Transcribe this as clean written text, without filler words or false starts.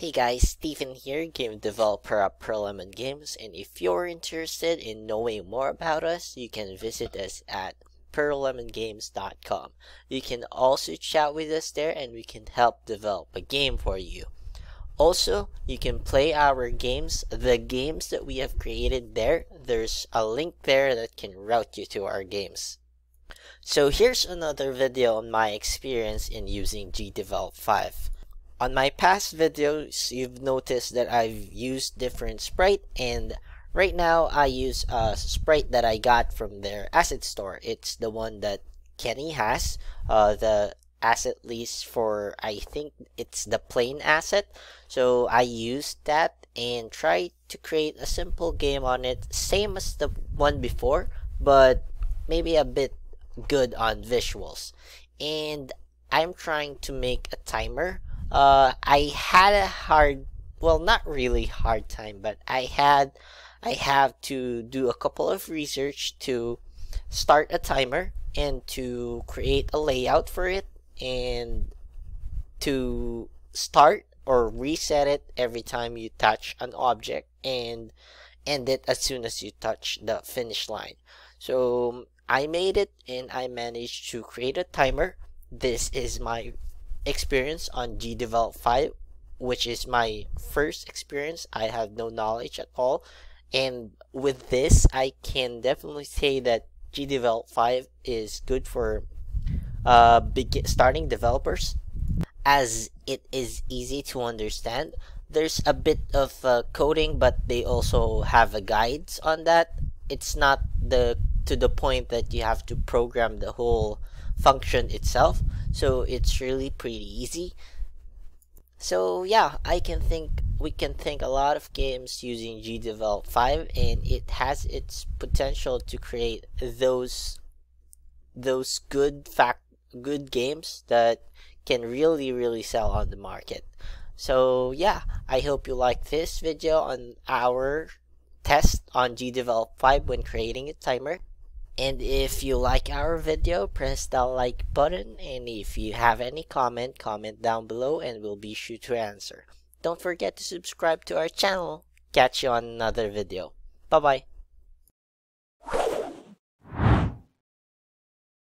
Hey guys, Stephen here, game developer at Pearl Lemon Games, and if you're interested in knowing more about us, you can visit us at pearllemongames.com. You can also chat with us there and we can help develop a game for you. Also, you can play our games, the games that we have created there. There's a link there that can route you to our games. So here's another video on my experience in using GDevelop 5. On my past videos, you've noticed that I've used different sprites, and right now I use a sprite that I got from their asset store. It's the one that Kenny has, the asset lease for, I think it's the plane asset. So I used that and tried to create a simple game on it, same as the one before, but maybe a bit good on visuals. And I'm trying to make a timer. I had a hard, well, not really hard time, but I have to do a couple of research to start a timer and to create a layout for it and to start or reset it every time you touch an object and end it as soon as you touch the finish line. So I made it and I managed to create a timer. This is my experience on GDevelop 5, which is my first experience. I have no knowledge at all, and with this I can definitely say that GDevelop 5 is good for starting developers, as it is easy to understand. There's a bit of coding, but they also have a guides on that. It's not to the point that you have to program the whole function itself, so it's really pretty easy. So yeah, we can think a lot of games using GDevelop 5, and it has its potential to create those good games that can really sell on the market. So yeah, I hope you like this video on our test on GDevelop 5 when creating a timer. And if you like our video, press that like button, and if you have any comment down below and we'll be sure to answer. Don't forget to subscribe to our channel. Catch you on another video. Bye bye.